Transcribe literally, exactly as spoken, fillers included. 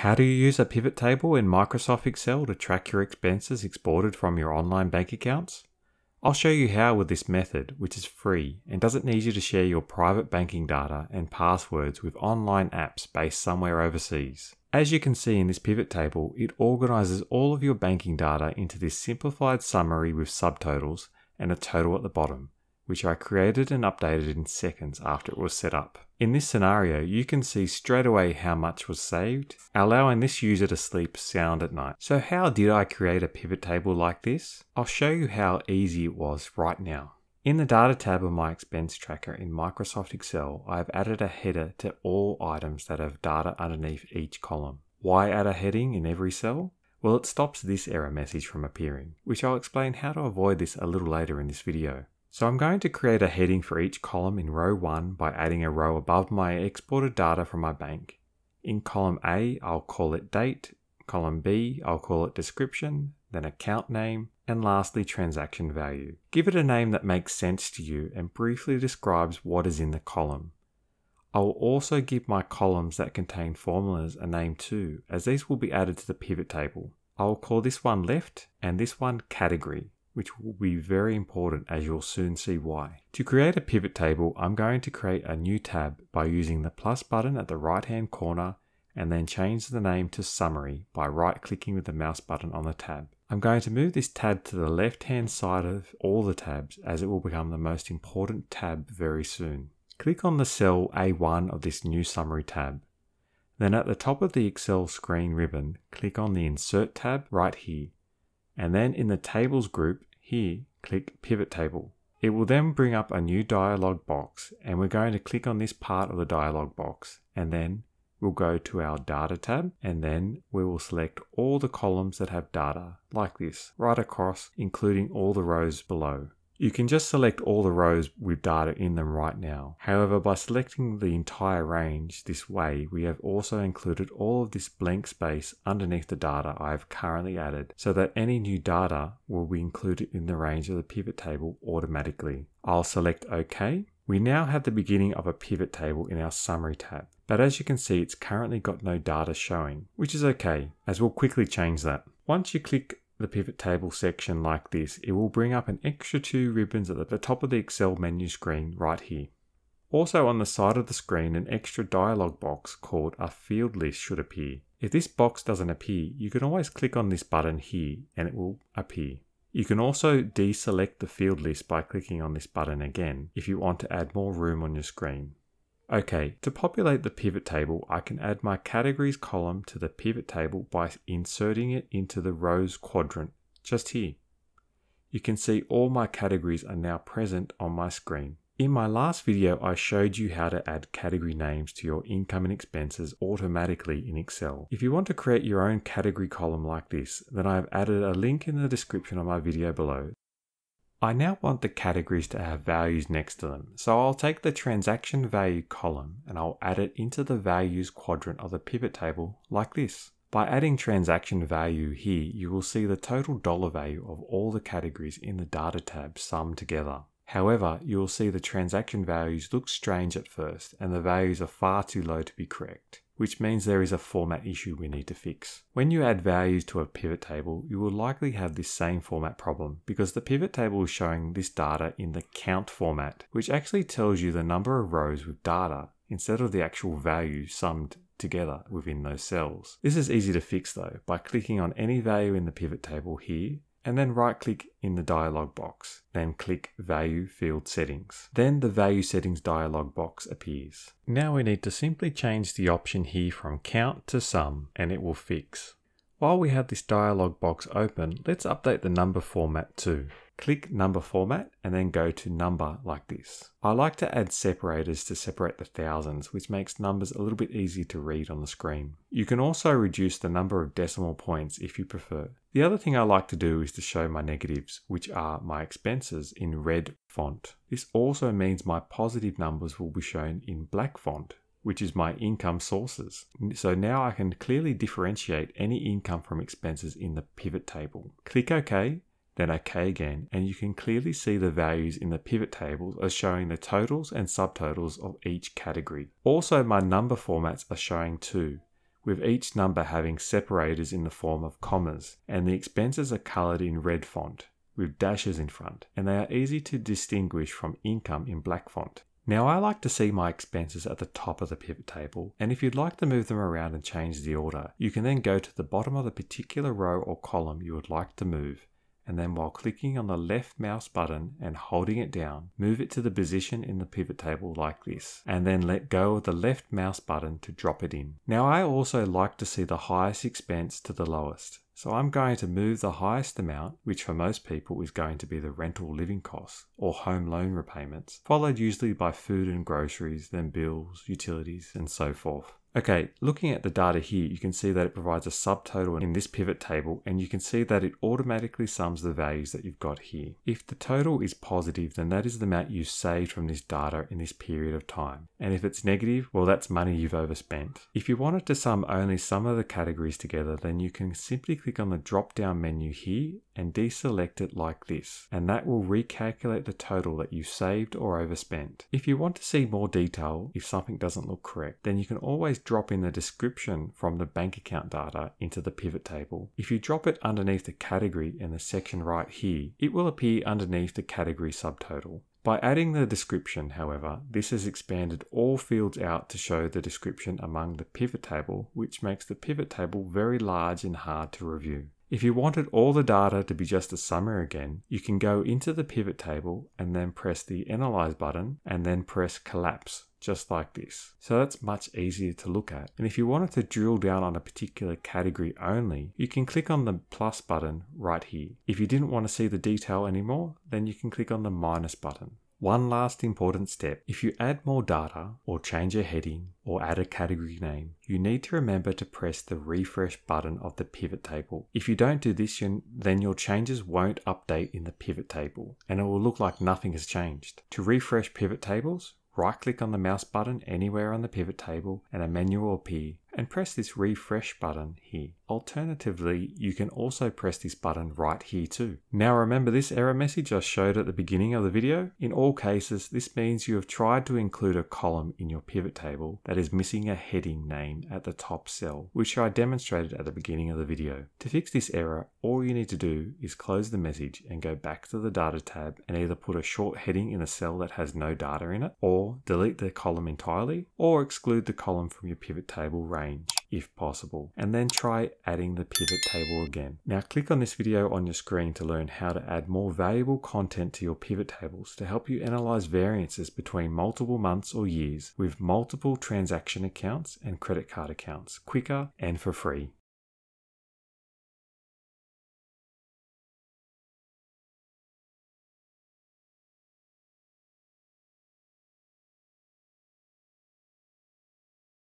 How do you use a pivot table in Microsoft Excel to track your expenses exported from your online bank accounts? I'll show you how with this method, which is free and doesn't need you to share your private banking data and passwords with online apps based somewhere overseas. As you can see in this pivot table, it organises all of your banking data into this simplified summary with subtotals and a total at the bottom, which I created and updated in seconds after it was set up. In this scenario, you can see straight away how much was saved, allowing this user to sleep sound at night. So how did I create a pivot table like this? I'll show you how easy it was right now. In the Data tab of my Expense Tracker in Microsoft Excel, I have added a header to all items that have data underneath each column. Why add a heading in every cell? Well, it stops this error message from appearing, which I'll explain how to avoid this a little later in this video. So I'm going to create a heading for each column in row one by adding a row above my exported data from my bank. In column A, I'll call it date, column B, I'll call it description, then account name, and lastly transaction value. Give it a name that makes sense to you and briefly describes what is in the column. I'll also give my columns that contain formulas a name too, as these will be added to the pivot table. I'll call this one left and this one category, which will be very important as you'll soon see why. To create a pivot table, I'm going to create a new tab by using the plus button at the right hand corner and then change the name to Summary by right clicking with the mouse button on the tab. I'm going to move this tab to the left hand side of all the tabs as it will become the most important tab very soon. Click on the cell A one of this new Summary tab. Then at the top of the Excel screen ribbon, click on the Insert tab right here. And then in the Tables group here, click Pivot Table. It will then bring up a new dialog box, and we're going to click on this part of the dialog box, and then we'll go to our Data tab, and then we will select all the columns that have data, like this, right across, including all the rows below. You can just select all the rows with data in them right now. However, by selecting the entire range this way, we have also included all of this blank space underneath the data I have currently added, so that any new data will be included in the range of the pivot table automatically. I'll select OK. We now have the beginning of a pivot table in our Summary tab, but as you can see, it's currently got no data showing, which is okay, as we'll quickly change that. Once you click the pivot table section like this, it will bring up an extra two ribbons at the top of the Excel menu screen right here. Also on the side of the screen, an extra dialog box called a field list should appear. If this box doesn't appear, you can always click on this button here and it will appear. You can also deselect the field list by clicking on this button again if you want to add more room on your screen. Okay, to populate the pivot table, I can add my categories column to the pivot table by inserting it into the rows quadrant, just here. You can see all my categories are now present on my screen. In my last video, I showed you how to add category names to your income and expenses automatically in Excel. If you want to create your own category column like this, then I have added a link in the description of my video below. I now want the categories to have values next to them, so I'll take the transaction value column and I'll add it into the values quadrant of the pivot table like this. By adding transaction value here, you will see the total dollar value of all the categories in the Data tab summed together. However, you will see the transaction values look strange at first and the values are far too low to be correct, which means there is a format issue we need to fix. When you add values to a pivot table, you will likely have this same format problem because the pivot table is showing this data in the count format, which actually tells you the number of rows with data instead of the actual value summed together within those cells. This is easy to fix though by clicking on any value in the pivot table here and then right click in the dialog box, then click Value Field Settings. Then the Value Settings dialog box appears. Now we need to simply change the option here from Count to Sum and it will fix. While we have this dialog box open, let's update the number format too. Click Number Format and then go to Number like this. I like to add separators to separate the thousands, which makes numbers a little bit easier to read on the screen. You can also reduce the number of decimal points if you prefer. The other thing I like to do is to show my negatives, which are my expenses, in red font. This also means my positive numbers will be shown in black font, which is my income sources. So now I can clearly differentiate any income from expenses in the pivot table. Click OK, then OK again, and you can clearly see the values in the pivot tables are showing the totals and subtotals of each category. Also, my number formats are showing too, with each number having separators in the form of commas, and the expenses are coloured in red font, with dashes in front, and they are easy to distinguish from income in black font. Now I like to see my expenses at the top of the pivot table, and if you'd like to move them around and change the order, you can then go to the bottom of the particular row or column you would like to move, and then while clicking on the left mouse button and holding it down, move it to the position in the pivot table like this, and then let go of the left mouse button to drop it in. Now I also like to see the highest expense to the lowest, so I'm going to move the highest amount, which for most people is going to be the rental living costs or home loan repayments, followed usually by food and groceries, then bills, utilities, and so forth. Okay, looking at the data here, you can see that it provides a subtotal in this pivot table, and you can see that it automatically sums the values that you've got here. If the total is positive, then that is the amount you saved from this data in this period of time. And if it's negative, well, that's money you've overspent. If you wanted to sum only some of the categories together, then you can simply click on the drop-down menu here and deselect it like this, and that will recalculate the total that you saved or overspent. If you want to see more detail, if something doesn't look correct, then you can always drop in the description from the bank account data into the pivot table. If you drop it underneath the category in the section right here, it will appear underneath the category subtotal. By adding the description, however, this has expanded all fields out to show the description among the pivot table, which makes the pivot table very large and hard to review. If you wanted all the data to be just a summary again, you can go into the pivot table and then press the Analyze button and then press Collapse, just like this. So that's much easier to look at. And if you wanted to drill down on a particular category only, you can click on the plus button right here. If you didn't want to see the detail anymore, then you can click on the minus button. One last important step, if you add more data or change a heading or add a category name, you need to remember to press the refresh button of the pivot table. If you don't do this, then your changes won't update in the pivot table and it will look like nothing has changed. To refresh pivot tables, right click on the mouse button anywhere on the pivot table and a menu will appear, and press this refresh button here. Alternatively, you can also press this button right here too. Now remember this error message I showed at the beginning of the video? In all cases, this means you have tried to include a column in your pivot table that is missing a heading name at the top cell, which I demonstrated at the beginning of the video. To fix this error, all you need to do is close the message and go back to the data tab and either put a short heading in a cell that has no data in it, or delete the column entirely, or exclude the column from your pivot table range, if possible, and then try adding the pivot table again. Now click on this video on your screen to learn how to add more valuable content to your pivot tables to help you analyze variances between multiple months or years with multiple transaction accounts and credit card accounts quicker and for free.